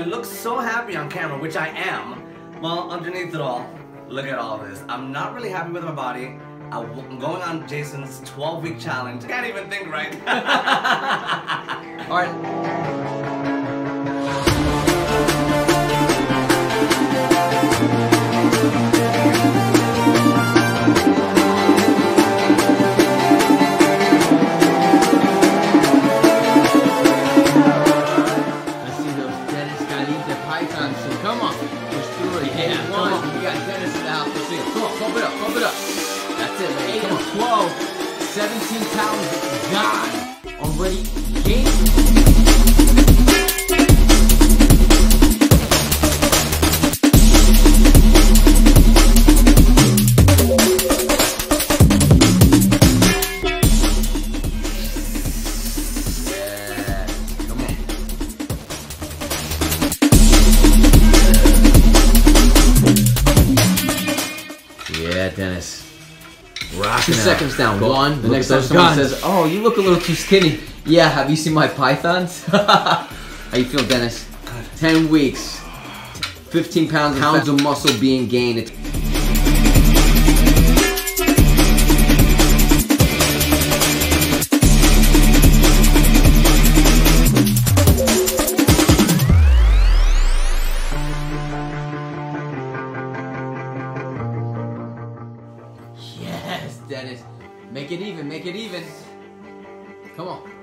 I look so happy on camera, which I am, well, underneath it all, look at all this. I'm not really happy with my body. I'm going on Jason's 12-week challenge. Can't even think right. All right. Dennis. Rocking 2 seconds down. Go. One. The next time someone says, "Oh, you look a little too skinny." Yeah. Have you seen my pythons? How you feel, Dennis? God. 10 weeks. 15 pounds. Pounds of muscle being gained. Dennis, make it even, come on.